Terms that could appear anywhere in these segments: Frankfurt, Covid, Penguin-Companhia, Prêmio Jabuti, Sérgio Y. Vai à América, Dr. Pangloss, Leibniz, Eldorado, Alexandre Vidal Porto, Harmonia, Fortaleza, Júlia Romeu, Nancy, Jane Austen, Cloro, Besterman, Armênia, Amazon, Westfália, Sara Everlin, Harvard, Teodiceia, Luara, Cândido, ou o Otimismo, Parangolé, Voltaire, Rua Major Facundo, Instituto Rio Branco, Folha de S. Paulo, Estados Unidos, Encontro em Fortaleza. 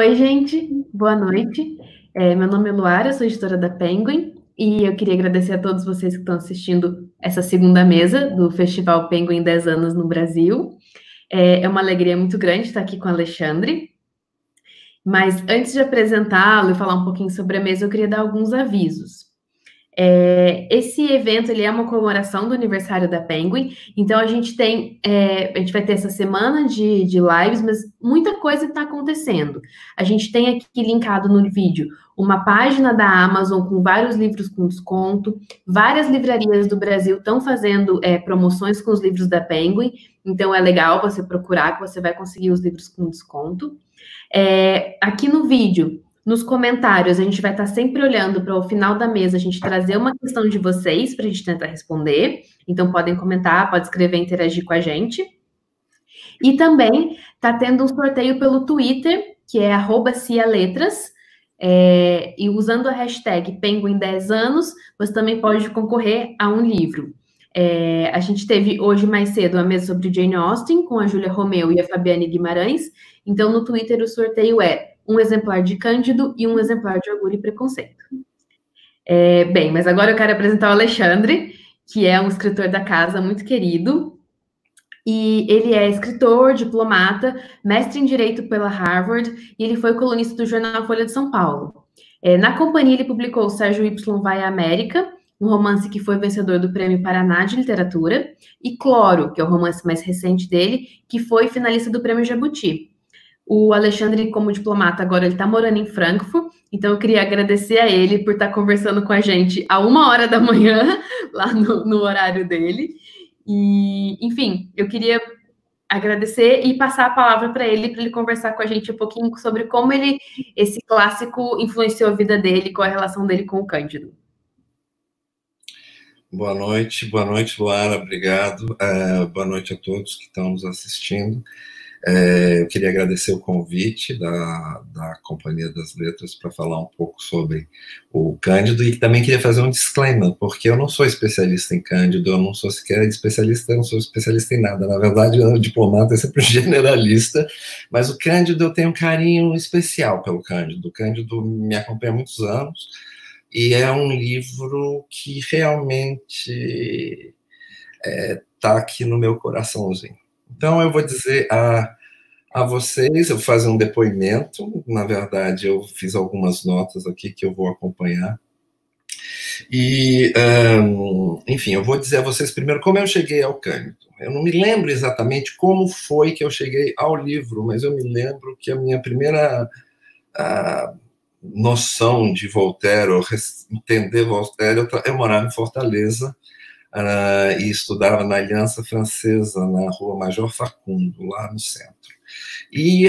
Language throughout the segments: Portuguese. Oi, gente, boa noite. Meu nome é Luara, sou editora da Penguin e eu queria agradecer a todos vocês que estão assistindo essa segunda mesa do Festival Penguin 10 anos no Brasil. É uma alegria muito grande estar aqui com o Alexandre. Mas antes de apresentá-lo e falar um pouquinho sobre a mesa, eu queria dar alguns avisos. Esse evento ele é uma comemoração do aniversário da Penguin, então a gente vai ter essa semana de lives, mas muita coisa está acontecendo. A gente tem aqui linkado no vídeo uma página da Amazon com vários livros com desconto, várias livrarias do Brasil estão fazendo promoções com os livros da Penguin, então é legal você procurar que você vai conseguir os livros com desconto. Aqui no vídeo, nos comentários, a gente vai estar sempre olhando para o final da mesa, a gente trazer uma questão de vocês para a gente tentar responder. Então, podem comentar, pode escrever, interagir com a gente. E também está tendo um sorteio pelo Twitter, que é @cialetras, e usando a hashtag Penguin 10 anos, você também pode concorrer a um livro. A gente teve hoje mais cedo uma mesa sobre Jane Austen, com a Júlia Romeu e a Fabiane Guimarães. Então, no Twitter, o sorteio é um exemplar de Cândido e um exemplar de Orgulho e Preconceito. Bem, mas agora eu quero apresentar o Alexandre, que é um escritor da casa muito querido. E ele é escritor, diplomata, mestre em Direito pela Harvard, e ele foi colunista do jornal Folha de S. Paulo. Na companhia, ele publicou o Sérgio Y. Vai à América, um romance que foi vencedor do Prêmio Paraná de Literatura, e Cloro, que é o romance mais recente dele, que foi finalista do Prêmio Jabuti. O Alexandre, como diplomata, agora ele está morando em Frankfurt, então eu queria agradecer a ele por estar conversando com a gente a 1h da manhã, lá no horário dele. E, enfim, eu queria agradecer e passar a palavra para ele conversar com a gente um pouquinho sobre como esse clássico influenciou a vida dele, qual a relação dele com o Cândido. Boa noite, Luara, obrigado. Boa noite a todos que estão nos assistindo. Eu queria agradecer o convite da Companhia das Letras para falar um pouco sobre o Cândido e também queria fazer um disclaimer, porque eu não sou especialista em Cândido, eu não sou sequer especialista, eu não sou especialista em nada. Na verdade, o diplomata é sempre um generalista, mas o Cândido, eu tenho um carinho especial pelo Cândido. O Cândido me acompanha há muitos anos. E é um livro que realmente está aqui no meu coraçãozinho. Então, eu vou dizer a vocês, eu vou fazer um depoimento. Na verdade, eu fiz algumas notas aqui que eu vou acompanhar. E, enfim, eu vou dizer a vocês primeiro como eu cheguei ao Cândido. Eu não me lembro exatamente como foi que eu cheguei ao livro, mas eu me lembro que a minha primeira... noção de Voltaire, ou entender Voltaire, eu morava em Fortaleza e estudava na Aliança Francesa, na Rua Major Facundo, lá no centro. E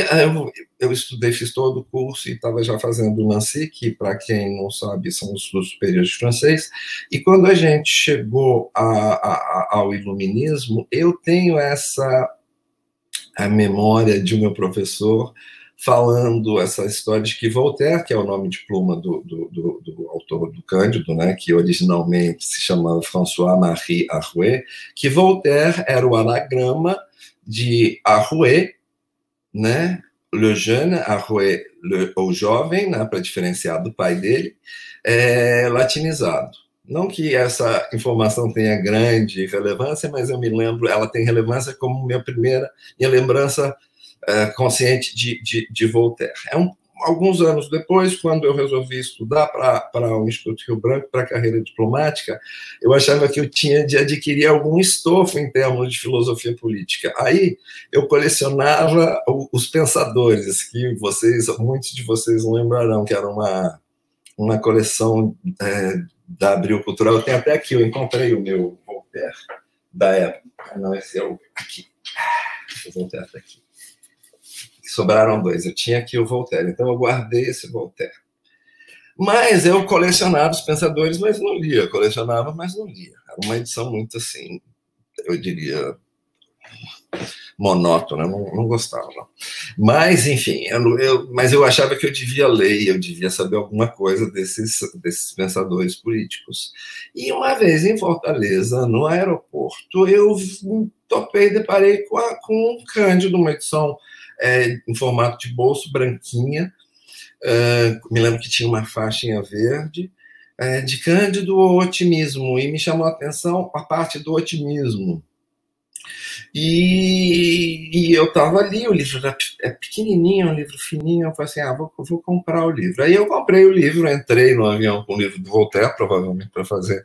eu estudei, fiz todo o curso e estava já fazendo o Nancy, que, para quem não sabe, são os estudos superiores de francês. E quando a gente chegou ao iluminismo, eu tenho a memória de meu professor falando essa história de que Voltaire, que é o nome de pluma do autor do Cândido, né, que originalmente se chamava François-Marie Arouet, que Voltaire era o anagrama de Arouet, né, le jeune, Arouet, o jovem, né, para diferenciar do pai dele, latinizado. Não que essa informação tenha grande relevância, mas eu me lembro, ela tem relevância como minha lembrança consciente de Voltaire. Alguns anos depois, quando eu resolvi estudar para o Instituto Rio Branco, para a carreira diplomática, eu achava que eu tinha de adquirir algum estofo em termos de filosofia política. Aí eu colecionava os pensadores, que muitos de vocês não lembrarão, que era uma coleção da Abril Cultural. Eu tenho até aqui, eu encontrei o meu Voltaire da época. Não, esse é o aqui. O Voltaire está aqui. Sobraram dois, eu tinha aqui o Voltaire, então eu guardei esse Voltaire. Mas eu colecionava os pensadores, mas não lia, colecionava, mas não lia. Era uma edição muito assim, eu diria, monótona, não gostava. Não. Mas, enfim, eu achava que eu devia ler, eu devia saber alguma coisa desses pensadores políticos. E uma vez em Fortaleza, no aeroporto, eu topei, deparei com o Cândido, uma edição em formato de bolso, branquinha, me lembro que tinha uma faixinha verde, de Cândido ou o Otimismo, e me chamou a atenção a parte do otimismo. E eu estava ali, o livro é pequenininho, um livro fininho, eu falei assim, vou comprar o livro. Aí eu comprei o livro, entrei no avião com o livro do Voltaire, provavelmente para fazer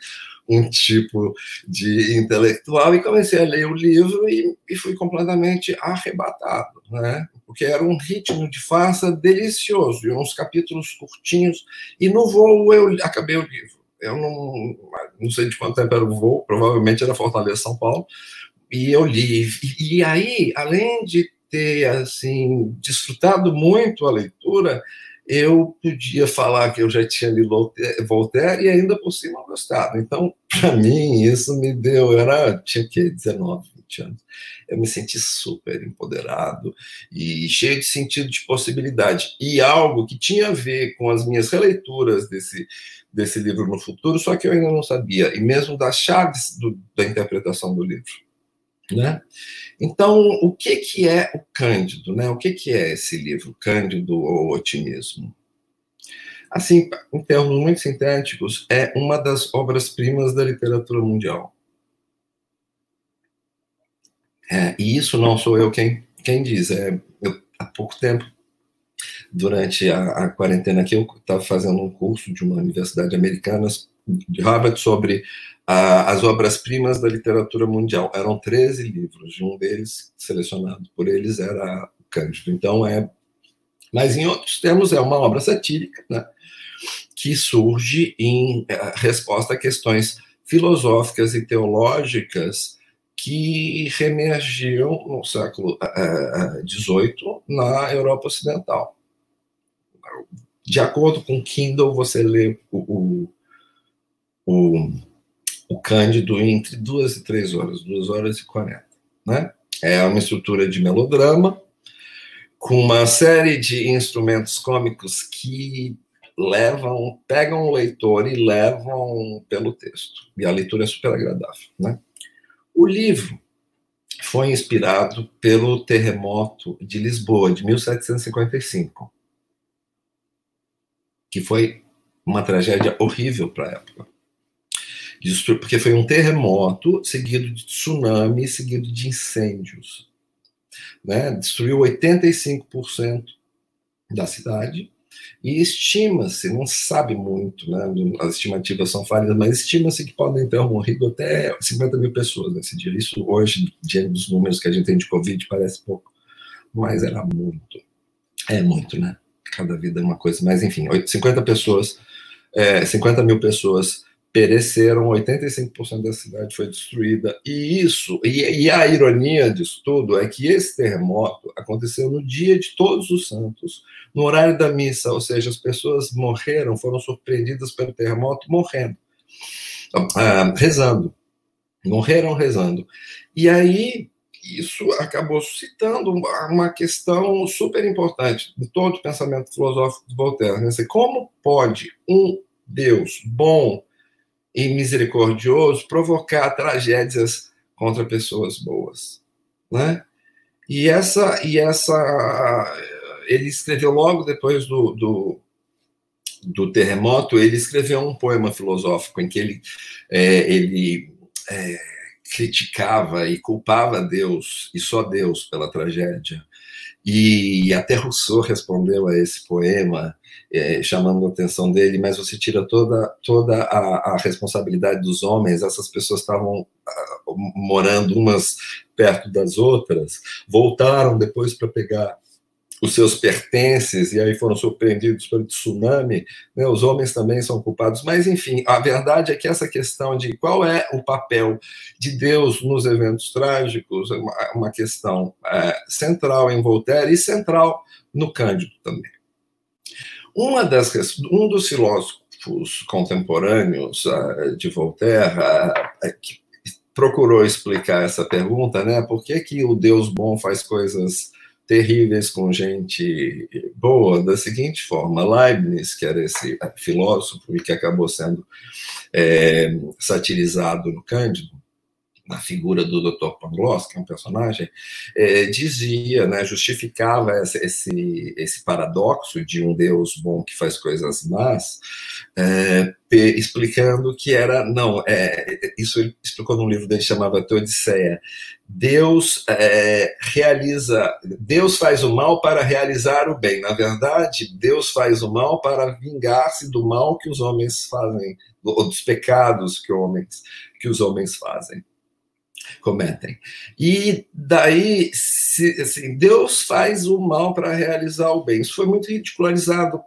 um tipo de intelectual, e comecei a ler o livro e fui completamente arrebatado, né? Porque era um ritmo de farsa delicioso, e uns capítulos curtinhos, e no voo eu acabei o livro. Eu não sei de quanto tempo era o voo, provavelmente era Fortaleza, São Paulo, e eu li. E aí, além de ter, assim, desfrutado muito a leitura, eu podia falar que eu já tinha lido Voltaire e ainda por cima gostado. Então, para mim, isso me deu... tinha que 19, 20 anos. Eu me senti super empoderado e cheio de sentido de possibilidade. E algo que tinha a ver com as minhas releituras desse livro no futuro, só que eu ainda não sabia. E mesmo das chaves da interpretação do livro. Né? Então, o que é o Cândido? Né? O que é esse livro, Cândido ou Otimismo? Assim, em termos muito sintéticos, é uma das obras-primas da literatura mundial. E isso não sou eu quem diz. Há pouco tempo, durante a quarentena aqui, eu estava fazendo um curso de uma universidade americana, de Harvard, sobre as obras-primas da literatura mundial. Eram 13 livros, e um deles, selecionado por eles, era o Cândido. Então, mas em outros termos, é uma obra satírica, né, que surge em resposta a questões filosóficas e teológicas que reemergiam no século XVIII na Europa Ocidental. De acordo com Kindle, você lê o Cândido entre 2 e 3 horas, 2 horas e 40, né? É uma estrutura de melodrama, com uma série de instrumentos cômicos que pegam o leitor e levam pelo texto. E a leitura é super agradável, né? O livro foi inspirado pelo terremoto de Lisboa, de 1755, que foi uma tragédia horrível para a época. Porque foi um terremoto seguido de tsunami, seguido de incêndios, né? Destruiu 85% da cidade e estima-se, não se sabe muito, né? As estimativas são falhas, mas estima-se que podem ter morrido até 50 mil pessoas nesse dia. Isso hoje, diante dos números que a gente tem de Covid, parece pouco, mas era muito. É muito, né? Cada vida é uma coisa, mas enfim, 50 mil pessoas pereceram, 85% da cidade foi destruída, e a ironia disso tudo é que esse terremoto aconteceu no dia de Todos os Santos, no horário da missa, ou seja, as pessoas morreram, foram surpreendidas pelo terremoto morrendo, rezando, morreram rezando. E aí isso acabou suscitando uma questão super importante de todo o pensamento filosófico de Voltaire, né? Como pode um Deus bom e misericordioso provocar tragédias contra pessoas boas, né? Ele escreveu logo depois do terremoto, ele escreveu um poema filosófico em que ele criticava e culpava Deus, e só Deus, pela tragédia. E até Rousseau respondeu a esse poema, chamando a atenção dele, mas você tira toda a responsabilidade dos homens, essas pessoas estavam morando umas perto das outras, voltaram depois para pegar os seus pertences, e aí foram surpreendidos pelo tsunami, né? Os homens também são culpados, mas enfim, a verdade é que essa questão de qual é o papel de Deus nos eventos trágicos é uma questão central em Voltaire e central no Cândido também. Um dos filósofos contemporâneos de Voltaire, que procurou explicar essa pergunta, né? Por que que o Deus bom faz coisas terríveis com gente boa, da seguinte forma: Leibniz, que era esse filósofo e que acabou sendo satirizado no Cândido, na figura do Dr. Pangloss, que é um personagem, dizia, né, justificava esse paradoxo de um Deus bom que faz coisas más, explicando que era, não, isso ele explicou num livro dele que chamava Teodiceia, Deus Deus faz o mal para realizar o bem. Na verdade, Deus faz o mal para vingar-se do mal que os homens fazem, ou dos pecados que os homens fazem, cometem. E daí, assim, Deus faz o mal para realizar o bem. Isso foi muito ridicularizado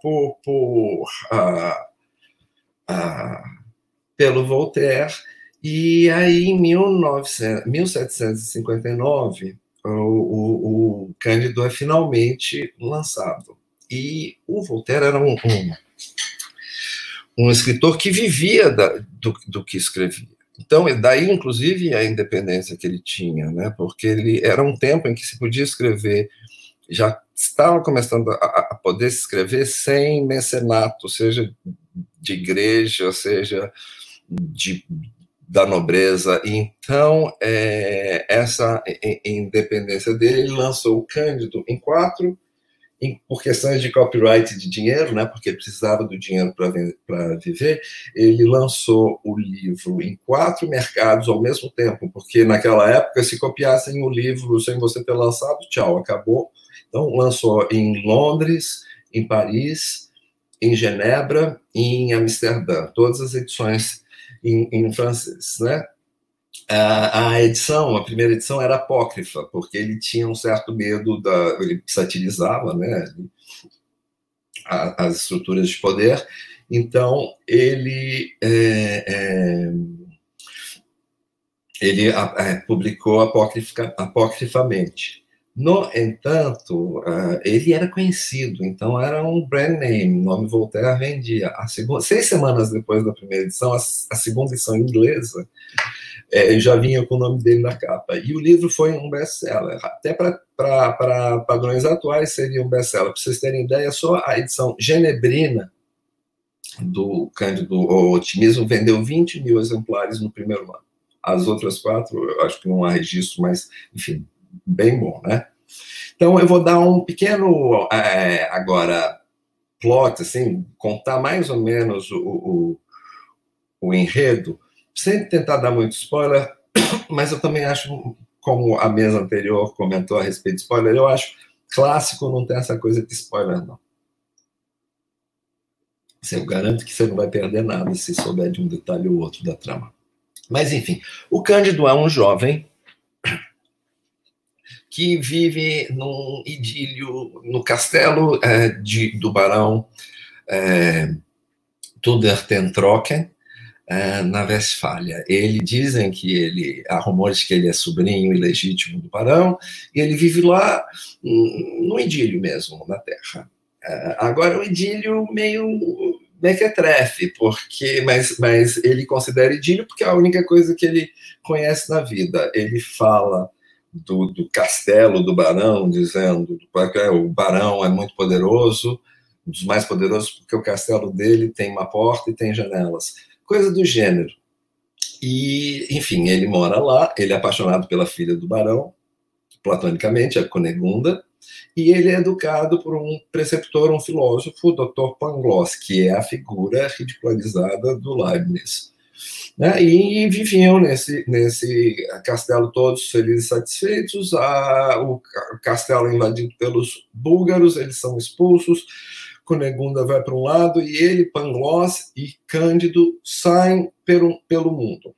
pelo Voltaire. E aí, em 1759, o Cândido é finalmente lançado. E o Voltaire era um escritor que vivia do que escrevia. Então, daí, inclusive, a independência que ele tinha, né? Porque ele era um tempo em que se podia escrever, já estava começando a poder se escrever sem mecenato, seja de igreja, seja da nobreza. Então, essa independência dele, ele lançou o Cândido em 4, por questões de copyright de dinheiro, né, porque precisava do dinheiro para viver. Ele lançou o livro em 4 mercados ao mesmo tempo, porque naquela época, se copiassem o livro sem você ter lançado, tchau, acabou. Então, lançou em Londres, em Paris, em Genebra e em Amsterdã, todas as edições em francês, né? A primeira edição era apócrifa, porque ele tinha um certo medo, ele satirizava, né, as estruturas de poder. Então, ele publicou apocrifamente. No entanto, ele era conhecido, então era um brand name, o nome Voltaire vendia. 6 semanas depois da primeira edição, a segunda edição inglesa, já vinha com o nome dele na capa. E o livro foi um best-seller, até para padrões atuais seria um best-seller. Para vocês terem ideia, só a edição genebrina do Cândido, ou o Otimismo, vendeu 20 mil exemplares no primeiro ano. As outras 4, eu acho que não há registro, mas, enfim, bem bom, né? Então eu vou dar um pequeno agora plot, assim, contar mais ou menos o enredo, sem tentar dar muito spoiler, mas eu também acho, como a mesa anterior comentou a respeito de spoiler, eu acho clássico não ter essa coisa de spoiler, não. Eu garanto que você não vai perder nada se souber de um detalhe ou outro da trama. Mas, enfim, o Cândido é um jovem que vive num idílio, no castelo do barão Tudor ten Troken, na Westfália. Dizem que há rumores que ele é sobrinho ilegítimo do barão, e ele vive lá no idílio mesmo, na terra. Agora, um idílio meio mequetrefe, mas ele considera idílio porque é a única coisa que ele conhece na vida. Ele fala do castelo do barão, dizendo que o barão é muito poderoso, um dos mais poderosos, porque o castelo dele tem uma porta e tem janelas, coisa do gênero. E, enfim, ele mora lá, ele é apaixonado pela filha do barão, platonicamente, a Cunegunda, e ele é educado por um preceptor, um filósofo, o Dr. Pangloss, que é a figura ridicularizada do Leibniz. Né? E viviam nesse castelo todos felizes e satisfeitos. O castelo é invadido pelos búlgaros, eles são expulsos, Cunegunda vai para um lado e ele, Pangloss e Cândido saem pelo mundo.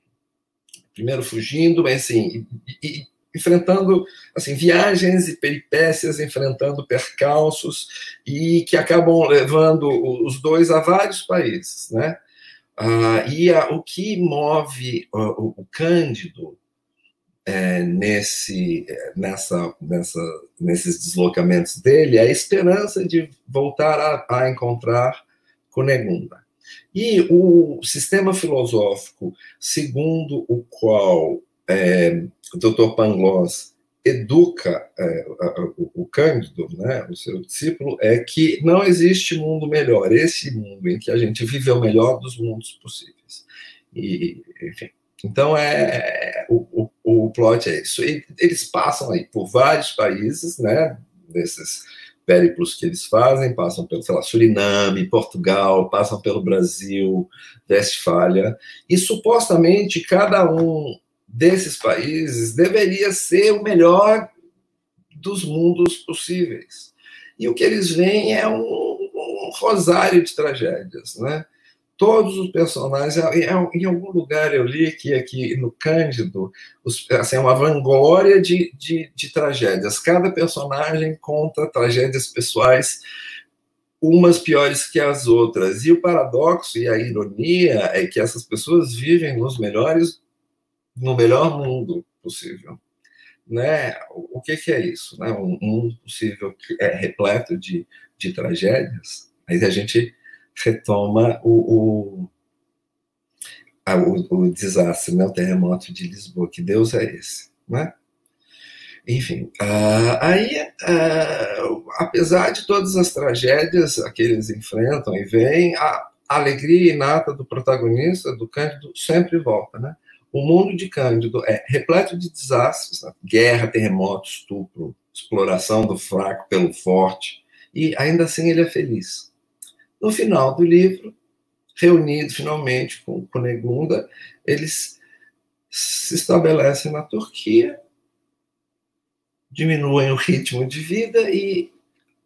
Primeiro fugindo, mas assim, e enfrentando assim, viagens e peripécias, enfrentando percalços, e que acabam levando os dois a vários países, né? O que move o Cândido nesses deslocamentos dele é a esperança de voltar a encontrar Cunegunda. E o sistema filosófico segundo o qual o Dr. Pangloss educa o Cândido, né, o seu discípulo, é que não existe mundo melhor. Esse mundo em que a gente vive é o melhor dos mundos possíveis. E, enfim, então o o plot é isso. Eles passam aí por vários países, né, desses périplos que eles fazem, passam pelo, sei lá, Suriname, Portugal, passam pelo Brasil, Westfália, e supostamente cada um desses países deveria ser o melhor dos mundos possíveis. E o que eles veem é um rosário de tragédias, né? Todos os personagens, em algum lugar eu li que aqui no Cândido, assim, é uma vanglória de tragédias. Cada personagem conta tragédias pessoais, umas piores que as outras. E o paradoxo e a ironia é que essas pessoas vivem no melhor mundo possível. Né? O que é isso? Né? Um mundo possível que é repleto de tragédias. Aí a gente retoma o desastre, né? O terremoto de Lisboa. Que Deus é esse, né? Enfim, apesar de todas as tragédias que eles enfrentam e veem, a alegria inata do protagonista, do Cândido, sempre volta, né? O mundo de Cândido é repleto de desastres, né? Guerra, terremoto, estupro, exploração do fraco pelo forte, e ainda assim ele é feliz. No final do livro, reunidos finalmente com Cunegunda, eles se estabelecem na Turquia, diminuem o ritmo de vida e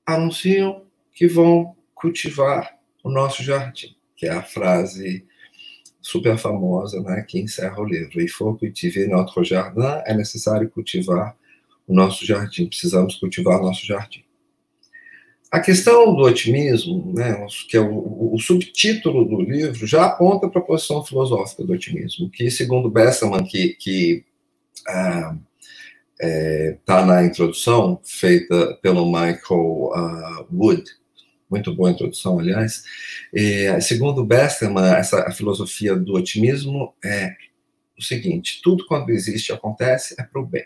anunciam que vão cultivar o nosso jardim, que é a frase super famosa, né, que encerra o livro. Il faut cultiver notre jardin, é necessário cultivar o nosso jardim, precisamos cultivar o nosso jardim. A questão do otimismo, né, que é o subtítulo do livro, já aponta para a posição filosófica do otimismo, que, segundo Besterman, que está na introdução, feita pelo Michael Wood, muito boa introdução, aliás, segundo Besterman, a filosofia do otimismo é o seguinte: tudo quanto existe e acontece é para o bem,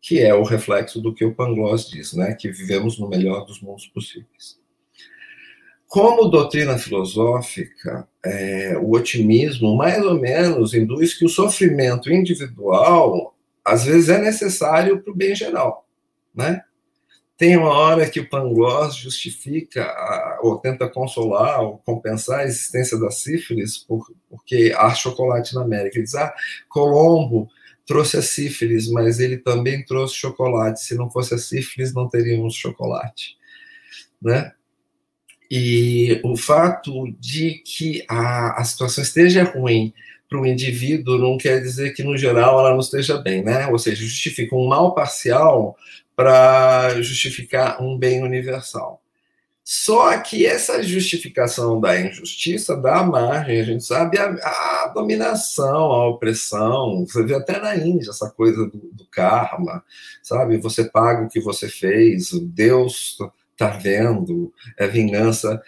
que é o reflexo do que o Pangloss diz, né, que vivemos no melhor dos mundos possíveis. Como doutrina filosófica, o otimismo, mais ou menos, induz que o sofrimento individual, às vezes, é necessário para o bem geral, né? Tem uma hora que o Pangloss justifica, ou tenta consolar, ou compensar a existência da sífilis, porque há chocolate na América. Ele diz, Colombo trouxe a sífilis, mas ele também trouxe chocolate. Se não fosse a sífilis, não teríamos chocolate, né? E o fato de que a situação esteja ruim para o indivíduo não quer dizer que, no geral, ela não esteja bem, né? Ou seja, justifica um mal parcial para justificar um bem universal. Só que essa justificação da injustiça dá margem, a gente sabe, a dominação, a opressão. Você vê até na Índia essa coisa do karma, sabe? Você paga o que você fez, Deus está vendo, é vingança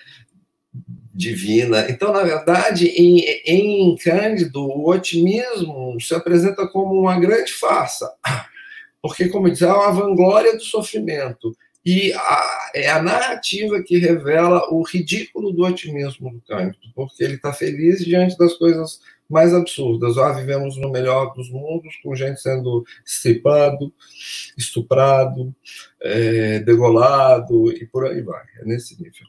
divina. Então, na verdade, em Cândido, o otimismo se apresenta como uma grande farsa, porque, como diz, é uma vanglória do sofrimento. E é a narrativa que revela o ridículo do otimismo do Cândido, porque ele está feliz diante das coisas mais absurdas. Vivemos no melhor dos mundos, com gente sendo estripado, estuprado, degolado, e por aí vai, é nesse nível.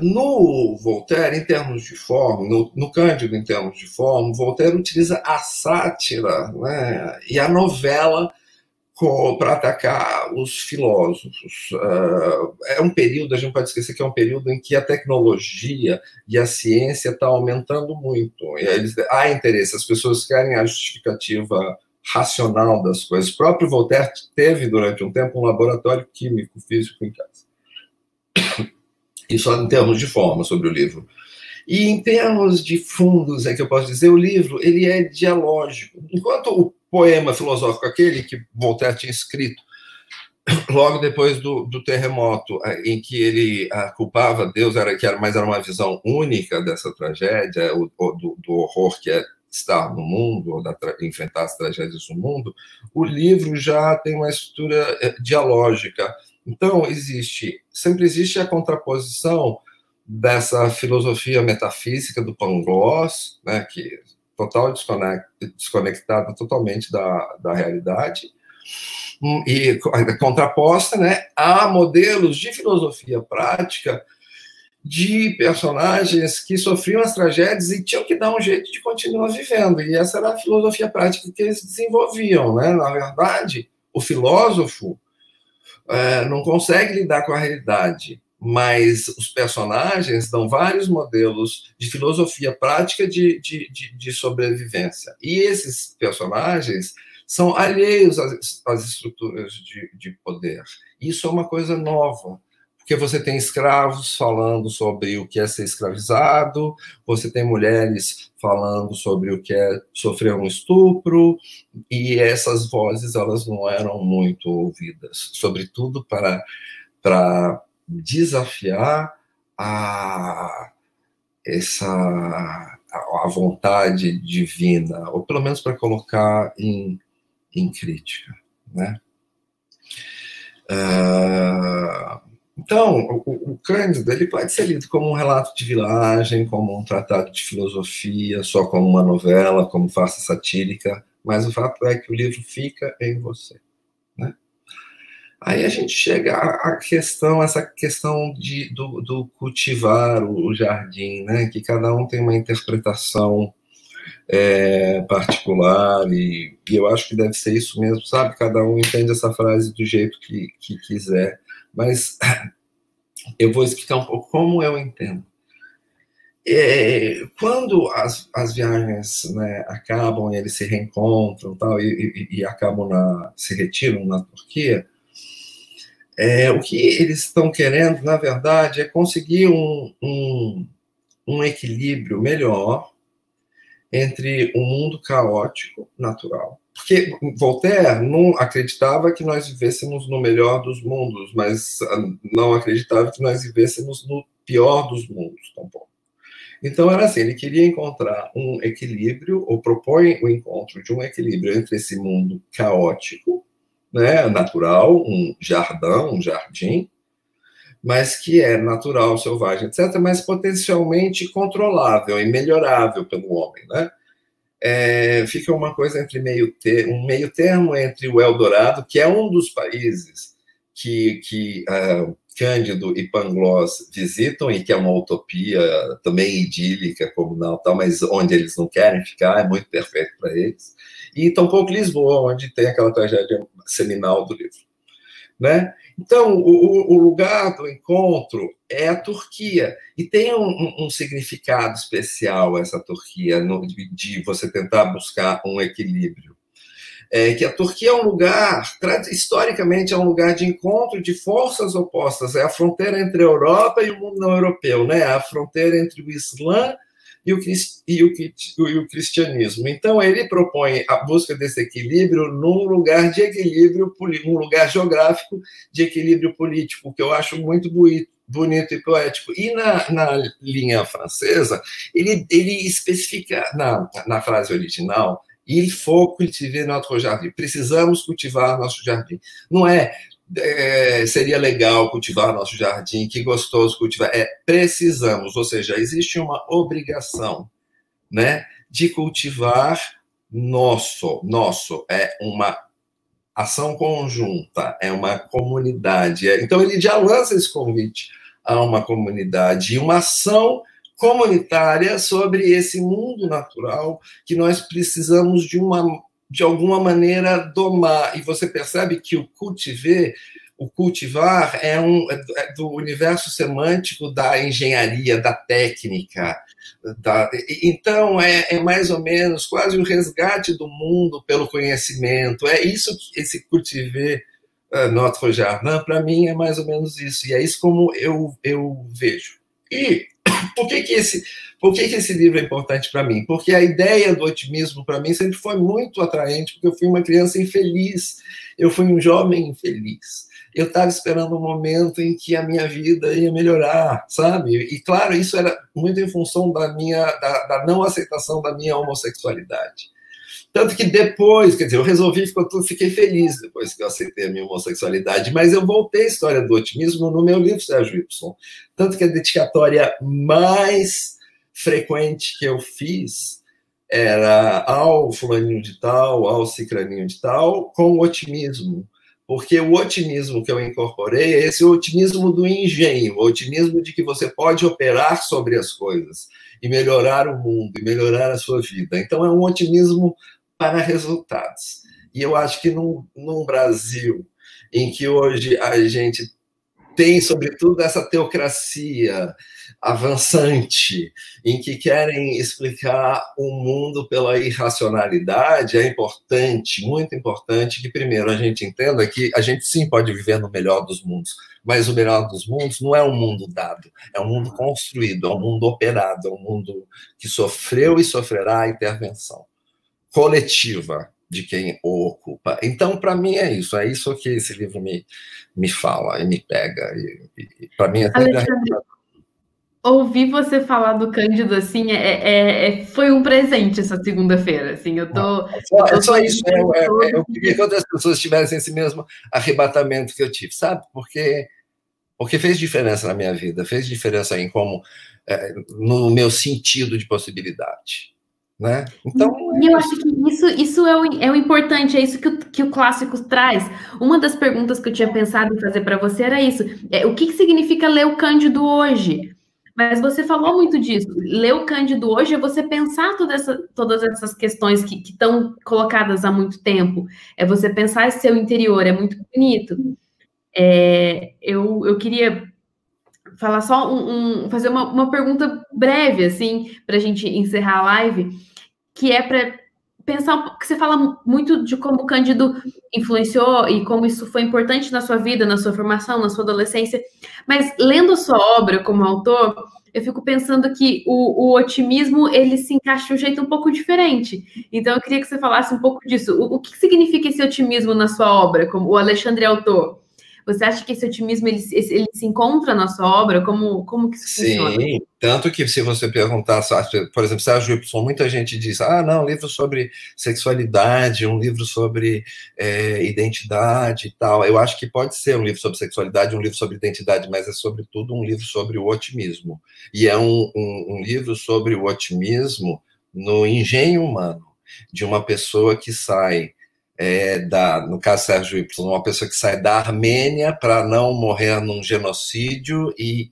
No Voltaire, em termos de forma, no Cândido, em termos de forma, Voltaire utiliza a sátira, né, e a novela para atacar os filósofos. É um período, a gente pode esquecer que é um período em que a tecnologia e a ciência estão aumentando muito. E há interesse, as pessoas querem a justificativa racional das coisas. O próprio Voltaire teve, durante um tempo, um laboratório químico, físico em casa. Isso em termos de forma sobre o livro. E em termos de fundos, é que eu posso dizer, o livro ele é dialógico. Enquanto o poema filosófico, aquele que Voltaire tinha escrito logo depois do terremoto, em que ele culpava Deus, mas era uma visão única dessa tragédia, do horror que é estar no mundo, ou enfrentar as tragédias do mundo, o livro já tem uma estrutura dialógica. Então, sempre existe a contraposição dessa filosofia metafísica do Pangloss, né, que total desconectada totalmente da realidade, e contraposta, né, a modelos de filosofia prática de personagens que sofriam as tragédias e tinham que dar um jeito de continuar vivendo. E essa era a filosofia prática que eles desenvolviam, né? Na verdade, o filósofo não consegue lidar com a realidade, mas os personagens dão vários modelos de filosofia prática de sobrevivência. E esses personagens são alheios às estruturas de poder. Isso é uma coisa nova, porque você tem escravos falando sobre o que é ser escravizado, você tem mulheres falando sobre o que é sofrer um estupro, e essas vozes elas não eram muito ouvidas, sobretudo para desafiar a vontade divina, ou pelo menos para colocar em crítica, né? Então, o Cândido ele pode ser lido como um relato de vilagem, como um tratado de filosofia, só como uma novela, como farsa satírica, mas o fato é que o livro fica em você, né? Aí a gente chega à questão, essa questão do cultivar o jardim, né? Que cada um tem uma interpretação particular, e eu acho que deve ser isso mesmo, sabe? Cada um entende essa frase do jeito que quiser. Mas eu vou explicar um pouco como eu entendo. Quando as viagens, né, acabam e eles se reencontram tal, e acabam se retiram na Turquia, o que eles estão querendo, na verdade, é conseguir um equilíbrio melhor entre um mundo caótico, natural. Porque Voltaire não acreditava que nós vivêssemos no melhor dos mundos, mas não acreditava que nós vivêssemos no pior dos mundos tampouco. Então era assim, ele queria encontrar um equilíbrio, ou propõe o encontro de um equilíbrio entre esse mundo caótico, né, natural, um jardim, mas que é natural, selvagem, etc., mas potencialmente controlável e melhorável pelo homem, né? Fica uma coisa entre meio termo entre o Eldorado, que é um dos países que Cândido e Pangloss visitam, e que é uma utopia também idílica, comunal, tal, mas onde eles não querem ficar, é muito perfeito para eles, e tampouco Lisboa, onde tem aquela tragédia seminal do livro, né? Então, o lugar do encontro é a Turquia, e tem um significado especial essa Turquia, de você tentar buscar um equilíbrio. Que a Turquia é um lugar, historicamente, é um lugar de encontro de forças opostas, é a fronteira entre a Europa e o mundo não europeu, né? A fronteira entre o Islã e o cristianismo. Então, ele propõe a busca desse equilíbrio num lugar de equilíbrio, um lugar geográfico de equilíbrio político, que eu acho muito bonito e poético. E na linha francesa, ele especifica, na frase original, il faut cultiver notre jardin, precisamos cultivar nosso jardim. Não é... seria legal cultivar nosso jardim, que gostoso cultivar, precisamos, ou seja, existe uma obrigação, né, de cultivar nosso, é uma ação conjunta, é uma comunidade, então ele já lança esse convite a uma comunidade, e uma ação comunitária sobre esse mundo natural, que nós precisamos de alguma maneira, domar. E você percebe que o cultivar é do universo semântico da engenharia, da técnica. Então, é mais ou menos quase um resgate do mundo pelo conhecimento. É isso, esse cultiver notre jardin, para mim, é mais ou menos isso. E é isso como eu vejo. E por que esse livro é importante para mim? Porque a ideia do otimismo, para mim, sempre foi muito atraente, porque eu fui uma criança infeliz, eu fui um jovem infeliz. Eu estava esperando um momento em que a minha vida ia melhorar, sabe? E, claro, isso era muito em função da não aceitação da minha homossexualidade. Tanto que depois, quer dizer, eu resolvi, fiquei feliz depois que eu aceitei a minha homossexualidade, mas eu voltei à história do otimismo no meu livro Sérgio Y. Tanto que a dedicatória mais frequente que eu fiz era ao fulaninho de tal, ao cicraninho de tal, com otimismo. Porque o otimismo que eu incorporei é esse otimismo do engenho, o otimismo de que você pode operar sobre as coisas e melhorar o mundo, e melhorar a sua vida. Então, é um otimismo para resultados. E eu acho que num Brasil em que hoje a gente tem, sobretudo, essa teocracia avançante, em que querem explicar o mundo pela irracionalidade, é importante, muito importante, que primeiro a gente entenda que a gente sim pode viver no melhor dos mundos, mas o melhor dos mundos não é um mundo dado, é um mundo construído, é um mundo operado, é um mundo que sofreu e sofrerá a intervenção coletiva de quem o ocupa. Então, para mim, é isso que esse livro me fala e me pega. E para mim, até Alexandre, ouvir você falar do Cândido assim foi um presente essa segunda-feira. Assim, eu tô só isso. Eu queria que outras pessoas tivessem esse mesmo arrebatamento que eu tive, sabe? Porque fez diferença na minha vida, fez diferença em como no meu sentido de possibilidade. Né? Então, e eu acho que isso é o importante, é isso que o clássico traz. Uma das perguntas que eu tinha pensado em fazer para você era isso, o que significa ler o Cândido hoje? Mas você falou muito disso, ler o Cândido hoje é você pensar todas essas questões que estão colocadas há muito tempo, é você pensar esse seu interior, é muito bonito. Eu queria falar só fazer uma pergunta breve, assim, para a gente encerrar a live, que é para pensar, que você fala muito de como o Cândido influenciou e como isso foi importante na sua vida, na sua formação, na sua adolescência, mas lendo a sua obra como autor, eu fico pensando que o otimismo, ele se encaixa de um jeito um pouco diferente. Então, eu queria que você falasse um pouco disso. O que significa esse otimismo na sua obra, como o Alexandre autor? Você acha que esse otimismo, ele se encontra na sua obra? Como que isso funciona? Sim, tanto que se você perguntar, por exemplo, Sérgio Y, muita gente diz, não, um livro sobre sexualidade, um livro sobre identidade e tal. Eu acho que pode ser um livro sobre sexualidade, um livro sobre identidade, mas é sobretudo um livro sobre o otimismo. E é um livro sobre o otimismo no engenho humano, de uma pessoa que sai... no caso Sérgio Y, uma pessoa que sai da Armênia para não morrer num genocídio e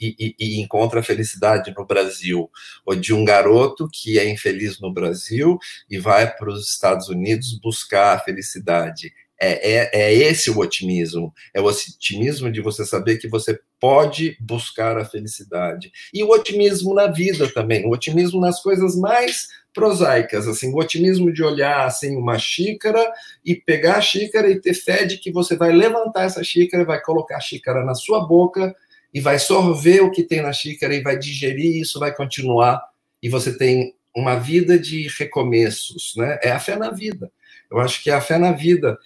encontra felicidade no Brasil, ou de um garoto que é infeliz no Brasil e vai para os Estados Unidos buscar a felicidade. É esse o otimismo, é o otimismo de você saber que você pode buscar a felicidade. E o otimismo na vida também, o otimismo nas coisas mais prosaicas, assim, o otimismo de olhar assim uma xícara e pegar a xícara e ter fé de que você vai levantar essa xícara, vai colocar a xícara na sua boca e vai sorver o que tem na xícara e vai digerir isso, vai continuar e você tem uma vida de recomeços, né? É a fé na vida. Eu acho que é a fé na vida,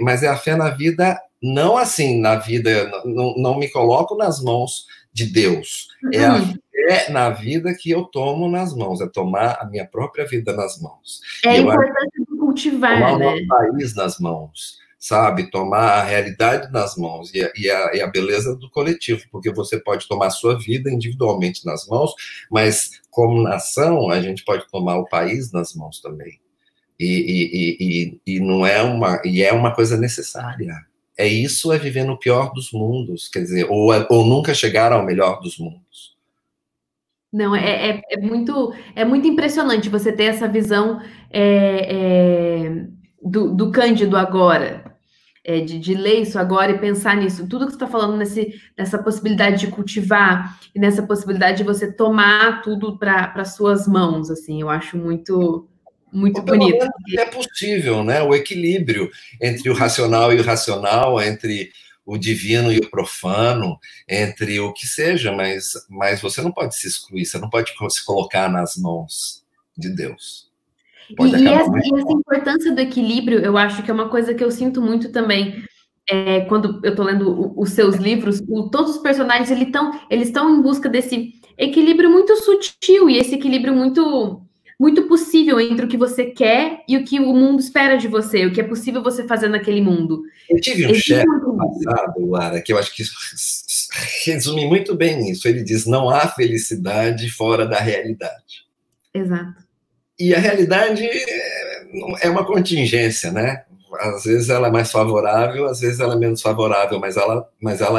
mas é a fé na vida não assim, na vida, não me coloco nas mãos de Deus, é a fé na vida que eu tomo nas mãos, é tomar a minha própria vida nas mãos. É importante cultivar, né? Tomar o país nas mãos, sabe? Tomar a realidade nas mãos e a beleza do coletivo, porque você pode tomar a sua vida individualmente nas mãos, mas como nação a gente pode tomar o país nas mãos também. E não é uma coisa necessária. Isso é viver no pior dos mundos, quer dizer, ou nunca chegar ao melhor dos mundos. Não, é muito impressionante você ter essa visão do Cândido agora, de ler isso agora e pensar nisso. Tudo que você está falando nessa possibilidade de cultivar e nessa possibilidade de você tomar tudo para suas mãos, assim, eu acho muito... Muito bonito. É possível, né? O equilíbrio entre o racional e o irracional, entre o divino e o profano, entre o que seja, mas você não pode se excluir, você não pode se colocar nas mãos de Deus. E essa importância do equilíbrio, eu acho que é uma coisa que eu sinto muito também. Quando eu estou lendo os seus livros, todos os personagens eles estão em busca desse equilíbrio muito sutil e esse equilíbrio muito possível entre o que você quer e o que o mundo espera de você, o que é possível você fazer naquele mundo. Eu tive um chefe passado, Luara, que eu acho que resume muito bem isso. Ele diz, não há felicidade fora da realidade. Exato. E a realidade é uma contingência, né? Às vezes ela é mais favorável, às vezes ela é menos favorável, mas ela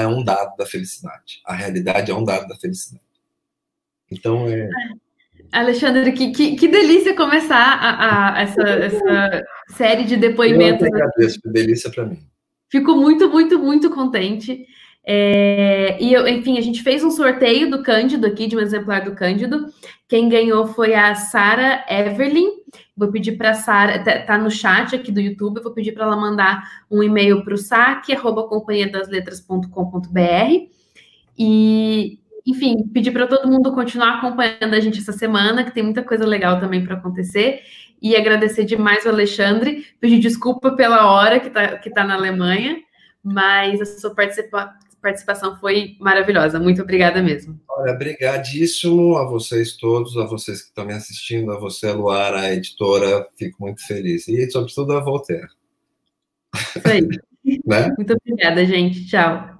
é um dado da felicidade. A realidade é um dado da felicidade. Então, é... Alexandre, que delícia começar essa série de depoimentos. Eu agradeço, que delícia para mim. Fico muito, muito, muito contente. Enfim, a gente fez um sorteio do Cândido aqui, de um exemplar do Cândido. Quem ganhou foi a Sara Everlin. Vou pedir para a Sara, tá no chat aqui do YouTube, vou pedir para ela mandar um e-mail para o saque@companhiadasletras.com.br. E, enfim, pedir para todo mundo continuar acompanhando a gente essa semana, que tem muita coisa legal também para acontecer. E agradecer demais o Alexandre, pedir desculpa pela hora que tá na Alemanha, mas a sua participação foi maravilhosa. Muito obrigada mesmo. Olha, obrigadíssimo a vocês todos, a vocês que estão me assistindo, a você, Luara, a editora. Fico muito feliz. E, sobretudo, a Voltaire. Isso aí. Né? Muito obrigada, gente. Tchau.